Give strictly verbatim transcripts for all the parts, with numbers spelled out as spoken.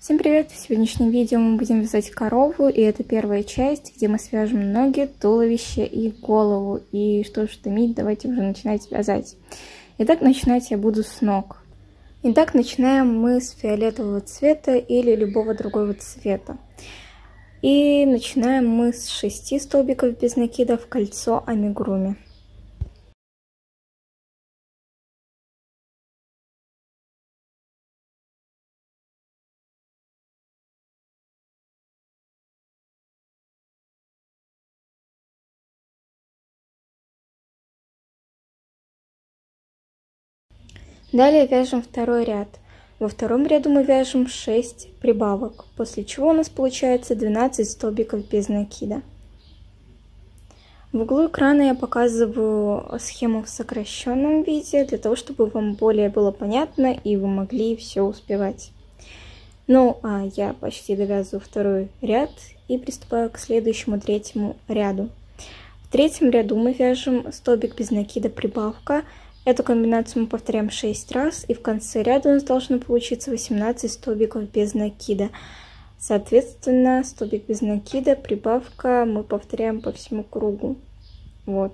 Всем привет! В сегодняшнем видео мы будем вязать корову, и это первая часть, где мы свяжем ноги, туловище и голову. И что уж томить, давайте уже начинать вязать. Итак, начинать я буду с ног. Итак, начинаем мы с фиолетового цвета или любого другого цвета. И начинаем мы с шести столбиков без накида в кольцо амигуруми. Далее вяжем второй ряд. Во втором ряду мы вяжем шесть прибавок, после чего у нас получается двенадцать столбиков без накида. В углу экрана я показываю схему в сокращенном виде, для того, чтобы вам более было понятно и вы могли все успевать. Ну, а я почти довязываю второй ряд и приступаю к следующему третьему ряду. В третьем ряду мы вяжем столбик без накида прибавка. Эту комбинацию мы повторяем шесть раз, и в конце ряда у нас должно получиться восемнадцать столбиков без накида. Соответственно, столбик без накида, прибавка мы повторяем по всему кругу. Вот.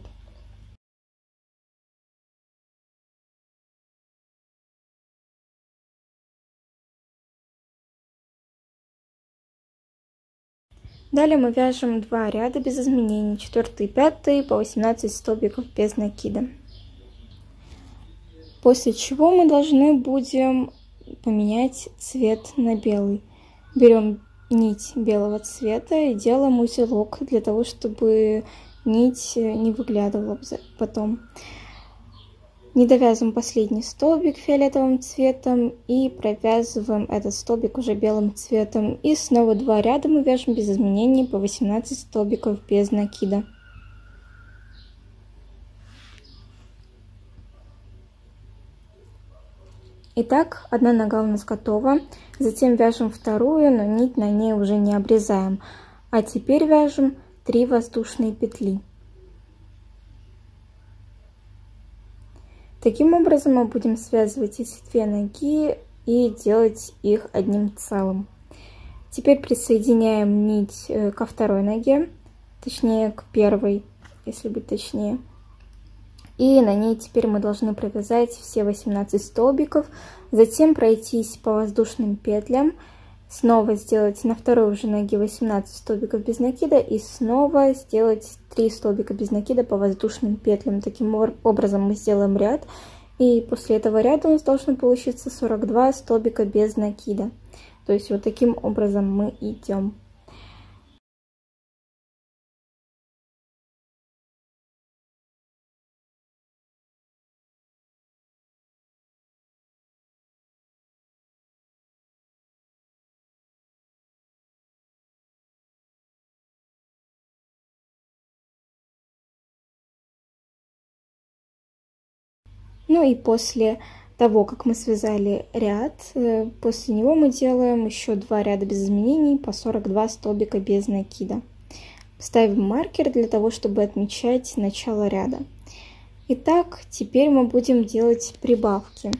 Далее мы вяжем два ряда без изменений, четвертый и пятый, по восемнадцать столбиков без накида. После чего мы должны будем поменять цвет на белый. Берем нить белого цвета и делаем узелок, для того, чтобы нить не выглядывала потом. Не довязываем последний столбик фиолетовым цветом и провязываем этот столбик уже белым цветом. И снова два ряда мы вяжем без изменений по восемнадцать столбиков без накида. Итак, одна нога у нас готова, затем вяжем вторую, но нить на ней уже не обрезаем. А теперь вяжем три воздушные петли. Таким образом мы будем связывать эти две ноги и делать их одним целым. Теперь присоединяем нить ко второй ноге, точнее к первой, если быть точнее. И на ней теперь мы должны провязать все восемнадцать столбиков, затем пройтись по воздушным петлям, снова сделать на второй уже ноге восемнадцать столбиков без накида и снова сделать три столбика без накида по воздушным петлям. Таким образом мы сделаем ряд, и после этого ряда у нас должно получиться сорок два столбика без накида. То есть вот таким образом мы идем. Ну и после того, как мы связали ряд, после него мы делаем еще два ряда без изменений по сорок два столбика без накида. Ставим маркер для того, чтобы отмечать начало ряда. Итак, теперь мы будем делать прибавки.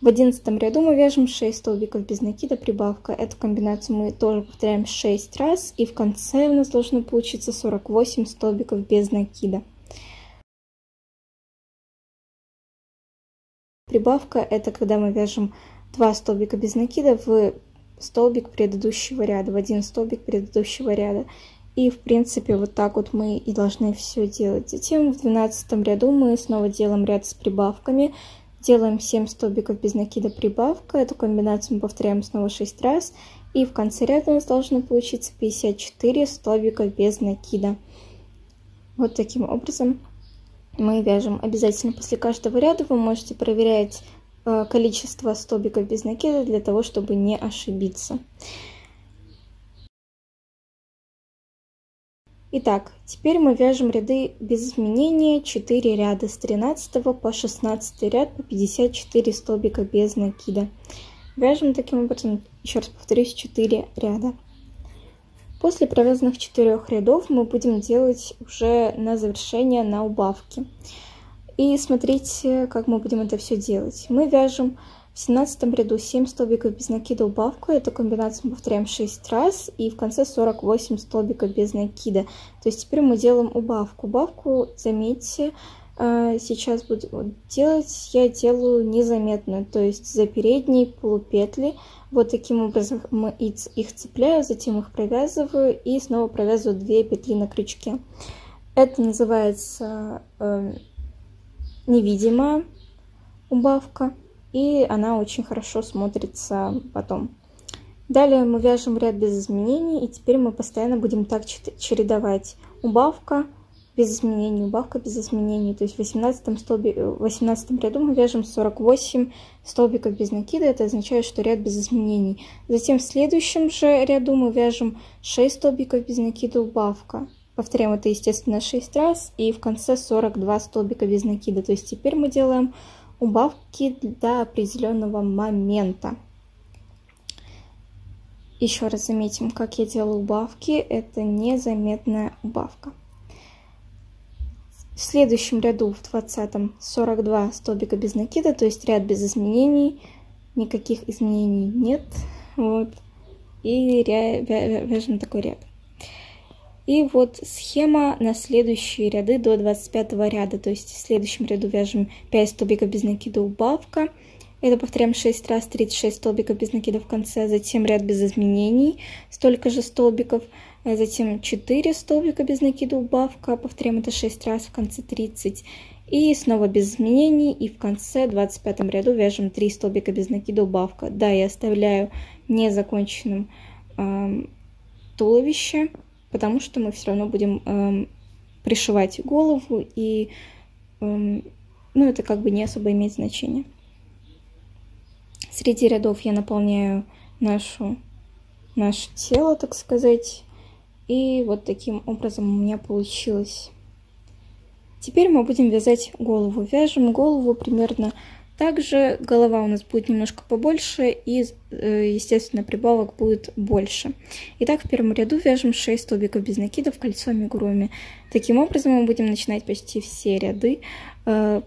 В одиннадцатом ряду мы вяжем шесть столбиков без накида прибавка. Эту комбинацию мы тоже повторяем шесть раз, и в конце у нас должно получиться сорок восемь столбиков без накида. Прибавка – это когда мы вяжем два столбика без накида в столбик предыдущего ряда, в один столбик предыдущего ряда. И, в принципе, вот так вот мы и должны все делать. Затем в двенадцатом ряду мы снова делаем ряд с прибавками. Делаем семь столбиков без накида прибавка. Эту комбинацию мы повторяем снова шесть раз. И в конце ряда у нас должно получиться пятьдесят четыре столбика без накида. Вот таким образом мы вяжем. Обязательно после каждого ряда вы можете проверять количество столбиков без накида, для того, чтобы не ошибиться. Итак, теперь мы вяжем ряды без изменения, четыре ряда, с тринадцатого по шестнадцатый ряд по пятьдесят четыре столбика без накида. Вяжем таким образом, еще раз повторюсь, четыре ряда. После провязанных четырех рядов мы будем делать уже на завершение на убавки. И смотрите, как мы будем это все делать. Мы вяжем В семнадцатом ряду семь столбиков без накида, убавка. Эту комбинацию мы повторяем шесть раз, и в конце сорок восемь столбиков без накида. То есть теперь мы делаем убавку. Убавку, заметьте, сейчас буду делать, я делаю незаметно, то есть за передние полупетли. Вот таким образом мы их цепляю, затем их провязываю и снова провязываю две петли на крючке. Это называется э, невидимая убавка, и она очень хорошо смотрится потом. Далее мы вяжем ряд без изменений, и теперь мы постоянно будем так чередовать: убавка, без изменений, убавка, без изменений. То есть в восемнадцатом, столбике, в восемнадцатом ряду мы вяжем сорок восемь столбиков без накида, это означает, что ряд без изменений. Затем в следующем же ряду мы вяжем шесть столбиков без накида, убавка. Повторяем это, естественно, шесть раз, и в конце сорок два столбика без накида. То есть теперь мы делаем убавки до определенного момента. Еще раз заметим, как я делаю убавки. Это незаметная убавка. В следующем ряду, в двадцатом, сорок два столбика без накида, то есть ряд без изменений, никаких изменений нет. Вот. И ря... вяжем такой ряд. И вот схема на следующие ряды до двадцать пятого ряда. То есть в следующем ряду вяжем пять столбиков без накида, убавка. Это повторяем шесть раз, тридцать шесть столбиков без накида в конце. Затем ряд без изменений, столько же столбиков. Затем четыре столбика без накида, убавка. Повторяем это шесть раз, в конце тридцать. И снова без изменений. И в конце, в двадцать пятом ряду, вяжем три столбика без накида, убавка. Да, я оставляю незаконченным э, туловище, потому что мы все равно будем эм, пришивать голову, и эм, ну, это как бы не особо имеет значение. Среди рядов я наполняю нашу, наше тело, так сказать, и вот таким образом у меня получилось. Теперь мы будем вязать голову. Вяжем голову примерно так же, голова у нас будет немножко побольше, и, естественно, прибавок будет больше. Итак, в первом ряду вяжем шесть столбиков без накида в кольцо амигуруми. Таким образом мы будем начинать почти все ряды,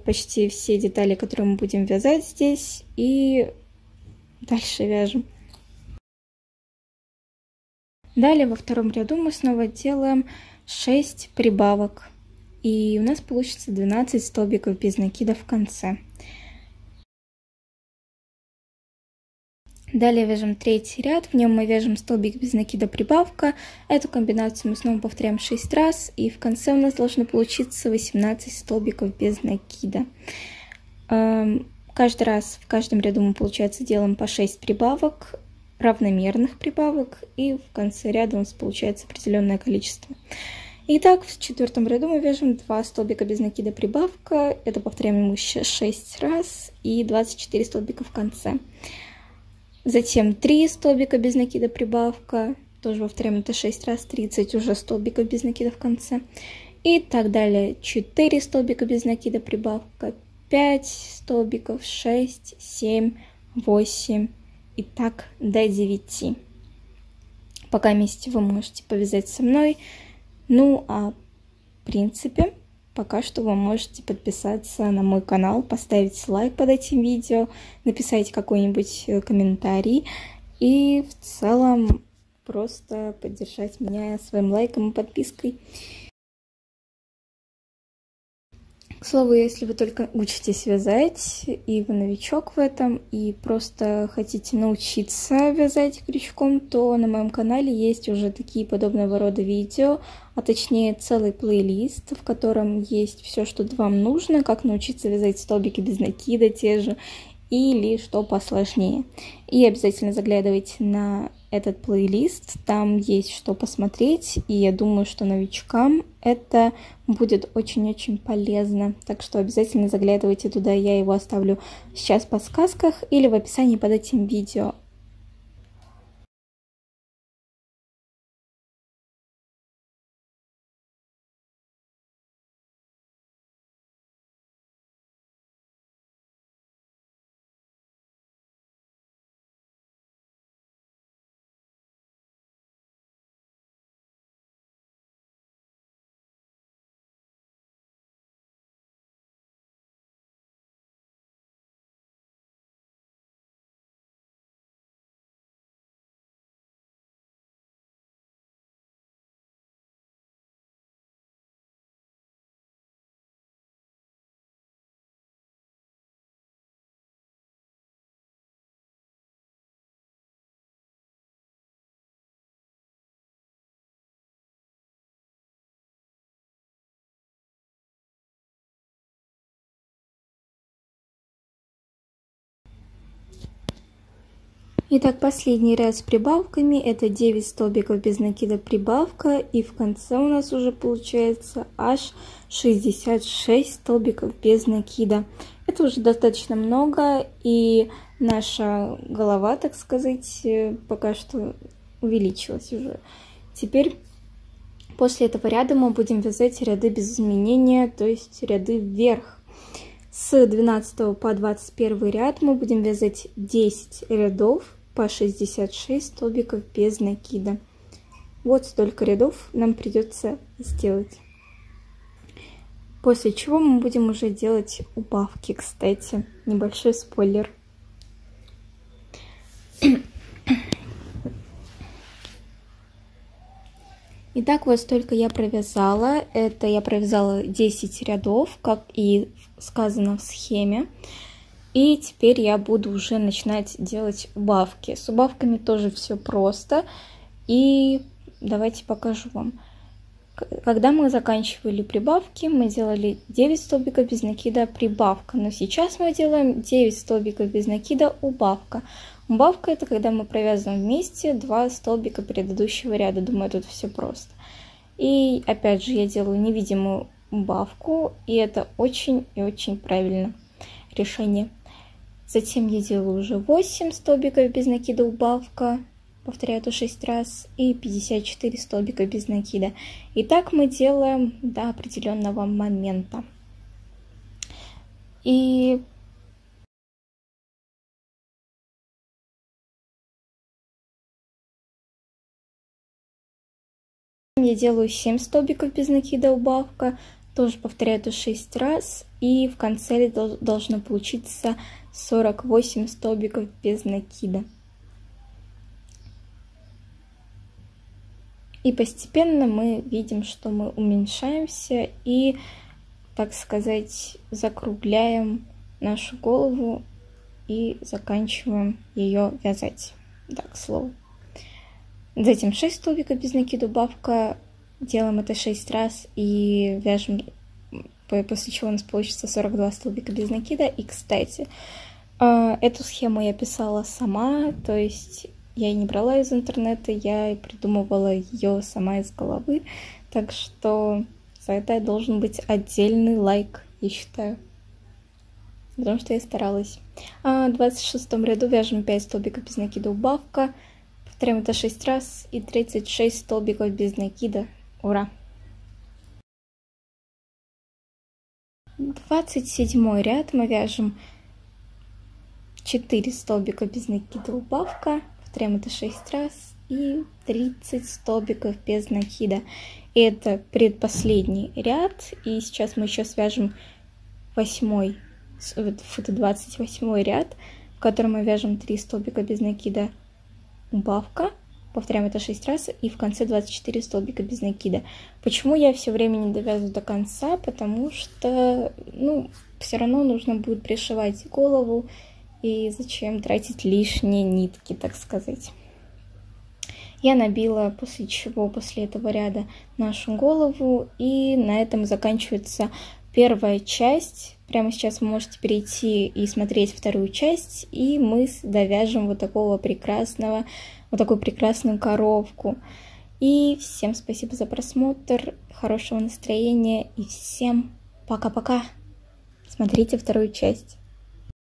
почти все детали, которые мы будем вязать здесь, и дальше вяжем. Далее во втором ряду мы снова делаем шесть прибавок, и у нас получится двенадцать столбиков без накида в конце. Далее вяжем третий ряд, в нем мы вяжем столбик без накида, прибавка. Эту комбинацию мы снова повторяем шесть раз, и в конце у нас должно получиться восемнадцать столбиков без накида. Каждый раз в каждом ряду мы, получается, делаем по шесть прибавок, равномерных прибавок, и в конце ряда у нас получается определенное количество. Итак, в четвертом ряду мы вяжем два столбика без накида, прибавка. Это повторяем мы шесть раз, и двадцать четыре столбика в конце. Затем три столбика без накида, прибавка, тоже повторяем это шесть раз, тридцать уже столбиков без накида в конце. И так далее, четыре столбика без накида, прибавка, пять столбиков, шесть, семь, восемь и так до девяти. Пока вместе вы можете повязать со мной. Ну а в принципе, пока что вы можете подписаться на мой канал, поставить лайк под этим видео, написать какой-нибудь комментарий и в целом просто поддержать меня своим лайком и подпиской. К слову, если вы только учитесь вязать, и вы новичок в этом, и просто хотите научиться вязать крючком, то на моем канале есть уже такие подобного рода видео, а точнее целый плейлист, в котором есть все, что вам нужно, как научиться вязать столбики без накида те же, или что посложнее. И обязательно заглядывайте на этот плейлист, там есть что посмотреть, и я думаю, что новичкам это будет очень-очень полезно. Так что обязательно заглядывайте туда, я его оставлю сейчас в подсказках или в описании под этим видео. Итак, последний ряд с прибавками, это девять столбиков без накида прибавка, и в конце у нас уже получается аж шестьдесят шесть столбиков без накида. Это уже достаточно много, и наша голова, так сказать, пока что увеличилась уже. Теперь после этого ряда мы будем вязать ряды без изменения, то есть ряды вверх. С двенадцатого по двадцать первый ряд мы будем вязать десять рядов по шестьдесят шесть столбиков без накида. Вот столько рядов нам придется сделать. После чего мы будем уже делать убавки, кстати. Небольшой спойлер. Итак, вот столько я провязала. Это я провязала десять рядов, как и сказано в схеме. И теперь я буду уже начинать делать убавки. С убавками тоже все просто. И давайте покажу вам. Когда мы заканчивали прибавки, мы делали девять столбиков без накида прибавка. Но сейчас мы делаем девять столбиков без накида убавка. Убавка — это когда мы провязываем вместе два столбика предыдущего ряда. Думаю, тут все просто. И опять же я делаю невидимую убавку, и это очень и очень правильное решение. Затем я делаю уже восемь столбиков без накида убавка, повторяю это шесть раз, и пятьдесят четыре столбика без накида. И так мы делаем до определенного момента. И я делаю семь столбиков без накида убавка, тоже повторяю это шесть раз, и в конце должно получиться сорок восемь столбиков без накида. И постепенно мы видим, что мы уменьшаемся и, так сказать, закругляем нашу голову и заканчиваем ее вязать. Так, к слову. Затем шесть столбиков без накида убавка, делаем это шесть раз и вяжем, после чего у нас получится сорок два столбика без накида. И, кстати, эту схему я писала сама, то есть я не брала из интернета, я придумывала ее сама из головы, так что за это должен быть отдельный лайк, я считаю, потому что я старалась. В двадцать шестом ряду вяжем пять столбиков без накида убавка, повторяем это шесть раз, и тридцать шесть столбиков без накида. Ура! двадцать седьмой ряд мы вяжем четыре столбика без накида убавка, повторяем это шесть раз, и тридцать столбиков без накида. Это предпоследний ряд, и сейчас мы еще свяжем восьмой, двадцать восьмой ряд, в котором мы вяжем три столбика без накида убавка, повторяем это шесть раз, и в конце двадцать четыре столбика без накида. Почему я все время не довязываю до конца? Потому что, ну, все равно нужно будет пришивать голову, и зачем тратить лишние нитки, так сказать. Я набила, после чего, после этого ряда, нашу голову. И на этом заканчивается первая часть. Прямо сейчас вы можете перейти и смотреть вторую часть. И мы довяжем вот такого прекрасного, вот такую прекрасную коровку. И всем спасибо за просмотр, хорошего настроения и всем пока-пока. Смотрите вторую часть.